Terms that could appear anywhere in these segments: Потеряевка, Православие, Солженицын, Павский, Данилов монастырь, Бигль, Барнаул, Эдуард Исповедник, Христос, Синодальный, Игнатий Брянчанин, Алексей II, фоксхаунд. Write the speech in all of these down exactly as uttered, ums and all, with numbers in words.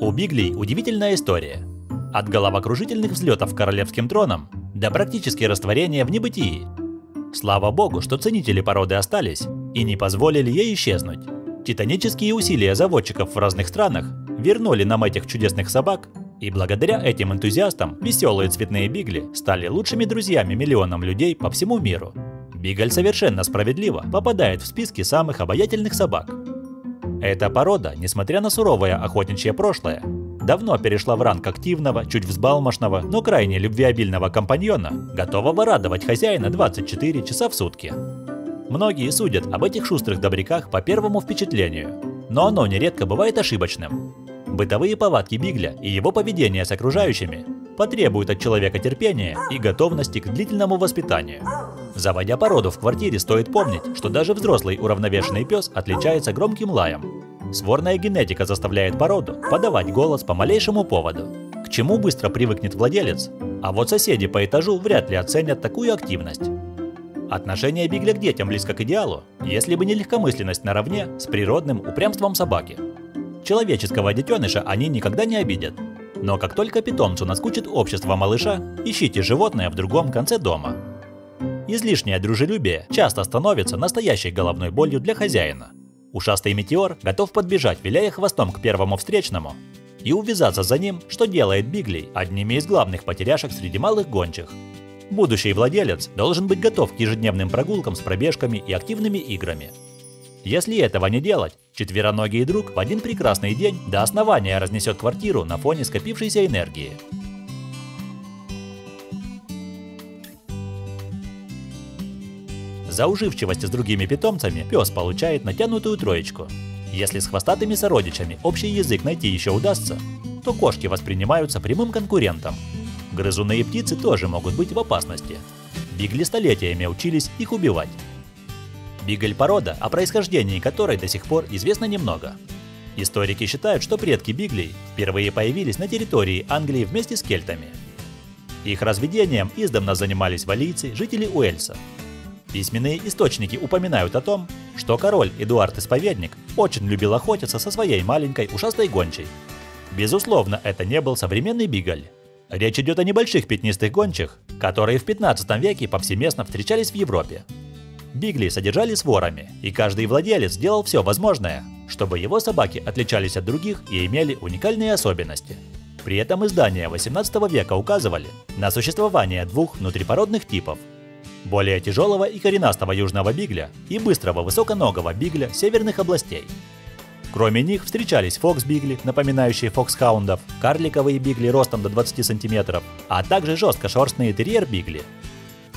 У Биглей удивительная история. От головокружительных взлетов королевским троном до практически растворения в небытии. Слава богу, что ценители породы остались и не позволили ей исчезнуть. Титанические усилия заводчиков в разных странах вернули нам этих чудесных собак, и благодаря этим энтузиастам веселые цветные Бигли стали лучшими друзьями миллионам людей по всему миру. Бигль совершенно справедливо попадает в списки самых обаятельных собак. Эта порода, несмотря на суровое охотничье прошлое, давно перешла в ранг активного, чуть взбалмошного, но крайне любвеобильного компаньона, готового радовать хозяина двадцать четыре часа в сутки. Многие судят об этих шустрых добряках по первому впечатлению, но оно нередко бывает ошибочным. Бытовые повадки Бигля и его поведение с окружающими потребуют от человека терпения и готовности к длительному воспитанию. Заводя породу в квартире, стоит помнить, что даже взрослый уравновешенный пес отличается громким лаем. Сворная генетика заставляет породу подавать голос по малейшему поводу, к чему быстро привыкнет владелец, а вот соседи по этажу вряд ли оценят такую активность. Отношение Бигля к детям близко к идеалу, если бы не легкомысленность наравне с природным упрямством собаки. Человеческого детеныша они никогда не обидят, но как только питомцу наскучит общество малыша, ищите животное в другом конце дома. Излишнее дружелюбие часто становится настоящей головной болью для хозяина. Ушастый метеор готов подбежать, виляя хвостом к первому встречному, и увязаться за ним, что делает Биглей одними из главных потеряшек среди малых гончих. Будущий владелец должен быть готов к ежедневным прогулкам с пробежками и активными играми. Если этого не делать, четвероногий друг в один прекрасный день до основания разнесет квартиру на фоне скопившейся энергии. За уживчивость с другими питомцами пес получает натянутую троечку. Если с хвостатыми сородичами общий язык найти еще удастся, то кошки воспринимаются прямым конкурентом. Грызуны и птицы тоже могут быть в опасности. Бигли столетиями учились их убивать. Бигль – порода, о происхождении которой до сих пор известно немного. Историки считают, что предки Биглей впервые появились на территории Англии вместе с кельтами. Их разведением издавна занимались валийцы, жители Уэльса. Письменные источники упоминают о том, что король Эдуард Исповедник очень любил охотиться со своей маленькой ушастой гончей. Безусловно, это не был современный бигль. Речь идет о небольших пятнистых гончих, которые в пятнадцатом веке повсеместно встречались в Европе. Бигли содержали сворами, и каждый владелец делал все возможное, чтобы его собаки отличались от других и имели уникальные особенности. При этом издания восемнадцатого века указывали на существование двух внутрипородных типов: более тяжелого и коренастого южного бигля и быстрого высоконогого бигля северных областей. Кроме них встречались фокс-бигли, напоминающие фоксхаундов, карликовые бигли ростом до двадцати сантиметров, а также жесткошерстные терьер-бигли.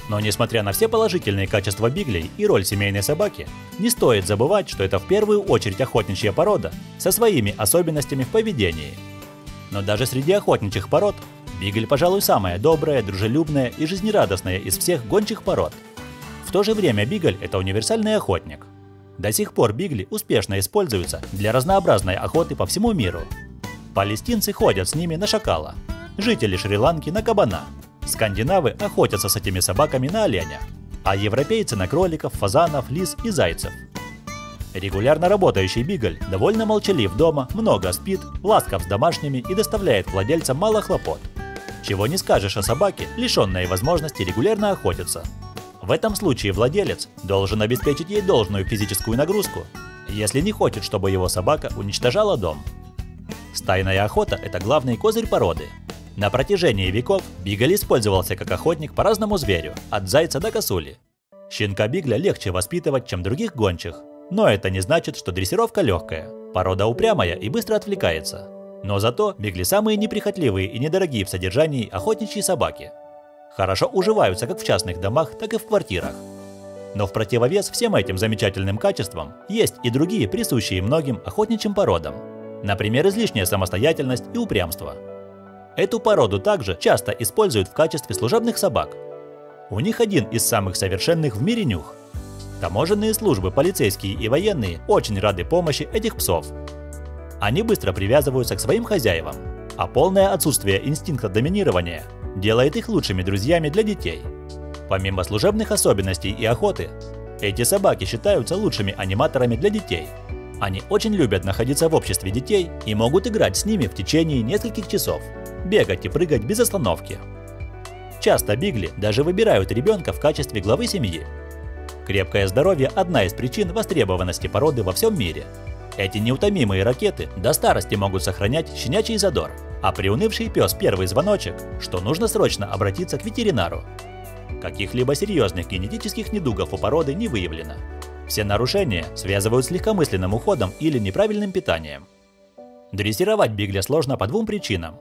Но несмотря на все положительные качества биглей и роль семейной собаки, не стоит забывать, что это в первую очередь охотничья порода со своими особенностями в поведении. Но даже среди охотничьих пород бигль, пожалуй, самая добрая, дружелюбная и жизнерадостная из всех гончих пород. В то же время бигль – это универсальный охотник. До сих пор бигли успешно используются для разнообразной охоты по всему миру. Палестинцы ходят с ними на шакала, жители Шри-Ланки – на кабана, скандинавы охотятся с этими собаками на оленя, а европейцы – на кроликов, фазанов, лис и зайцев. Регулярно работающий бигль довольно молчалив дома, много спит, ласков с домашними и доставляет владельцам мало хлопот. Чего не скажешь о собаке, лишенной возможности регулярно охотиться. В этом случае владелец должен обеспечить ей должную физическую нагрузку, если не хочет, чтобы его собака уничтожала дом. Стайная охота – это главный козырь породы. На протяжении веков бигль использовался как охотник по разному зверю, от зайца до косули. Щенка бигля легче воспитывать, чем других гончих, но это не значит, что дрессировка легкая. Порода упрямая и быстро отвлекается. Но зато бигли самые неприхотливые и недорогие в содержании охотничьи собаки. Хорошо уживаются как в частных домах, так и в квартирах. Но в противовес всем этим замечательным качествам есть и другие, присущие многим охотничьим породам. Например, излишняя самостоятельность и упрямство. Эту породу также часто используют в качестве служебных собак. У них один из самых совершенных в мире нюх. Таможенные службы, полицейские и военные очень рады помощи этих псов. Они быстро привязываются к своим хозяевам, а полное отсутствие инстинкта доминирования делает их лучшими друзьями для детей. Помимо служебных особенностей и охоты, эти собаки считаются лучшими аниматорами для детей. Они очень любят находиться в обществе детей и могут играть с ними в течение нескольких часов, бегать и прыгать без остановки. Часто бигли даже выбирают ребенка в качестве главы семьи. Крепкое здоровье – одна из причин востребованности породы во всем мире. Эти неутомимые ракеты до старости могут сохранять щенячий задор, а приунывший пес – первый звоночек, что нужно срочно обратиться к ветеринару. Каких-либо серьезных генетических недугов у породы не выявлено. Все нарушения связывают с легкомысленным уходом или неправильным питанием. Дрессировать бигля сложно по двум причинам.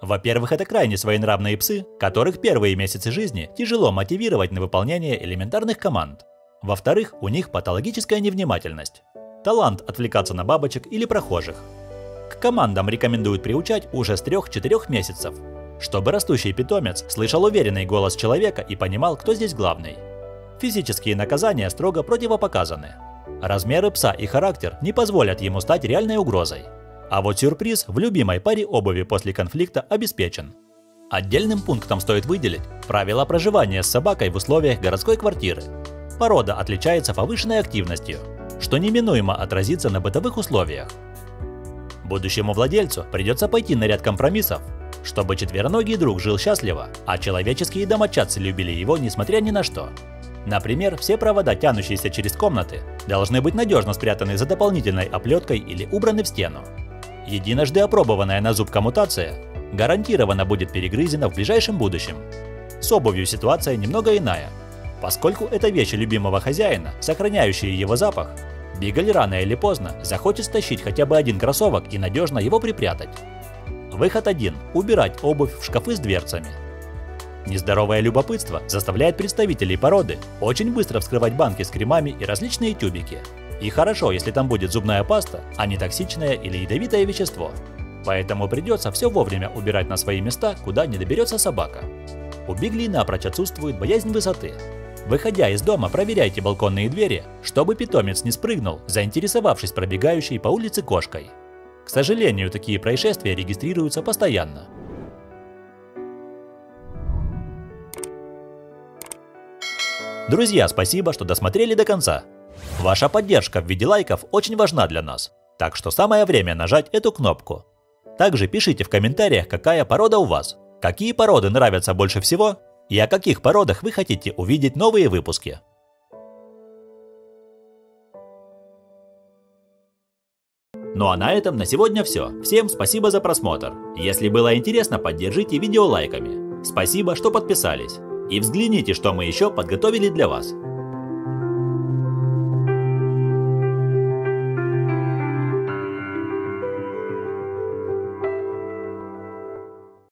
Во-первых, это крайне своенравные псы, которых первые месяцы жизни тяжело мотивировать на выполнение элементарных команд. Во-вторых, у них патологическая невнимательность. Талант отвлекаться на бабочек или прохожих. К командам рекомендуют приучать уже с трёх-четырёх месяцев, чтобы растущий питомец слышал уверенный голос человека и понимал, кто здесь главный. Физические наказания строго противопоказаны. Размеры пса и характер не позволят ему стать реальной угрозой. А вот сюрприз в любимой паре обуви после конфликта обеспечен. Отдельным пунктом стоит выделить правила проживания с собакой в условиях городской квартиры. Порода отличается повышенной активностью, что неминуемо отразится на бытовых условиях. Будущему владельцу придется пойти на ряд компромиссов, чтобы четвероногий друг жил счастливо, а человеческие домочадцы любили его несмотря ни на что. Например, все провода, тянущиеся через комнаты, должны быть надежно спрятаны за дополнительной оплеткой или убраны в стену. Единожды опробованная на зуб коммутация гарантированно будет перегрызена в ближайшем будущем. С обувью ситуация немного иная. Поскольку это вещи любимого хозяина, сохраняющие его запах, бигль рано или поздно захочет стащить хотя бы один кроссовок и надежно его припрятать. Выход один – убирать обувь в шкафы с дверцами. Нездоровое любопытство заставляет представителей породы очень быстро вскрывать банки с кремами и различные тюбики. И хорошо, если там будет зубная паста, а не токсичное или ядовитое вещество. Поэтому придется все вовремя убирать на свои места, куда не доберется собака. У биглей напрочь отсутствует боязнь высоты. Выходя из дома, проверяйте балконные двери, чтобы питомец не спрыгнул, заинтересовавшись пробегающей по улице кошкой. К сожалению, такие происшествия регистрируются постоянно. Друзья, спасибо, что досмотрели до конца. Ваша поддержка в виде лайков очень важна для нас, так что самое время нажать эту кнопку. Также пишите в комментариях, какая порода у вас, какие породы нравятся больше всего и о каких породах вы хотите увидеть новые выпуски. Ну а на этом на сегодня все. Всем спасибо за просмотр. Если было интересно, поддержите видео лайками. Спасибо, что подписались. И взгляните, что мы еще подготовили для вас.